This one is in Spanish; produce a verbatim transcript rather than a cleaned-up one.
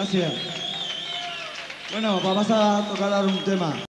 Gracias. Bueno, vamos a tocar ahora un tema.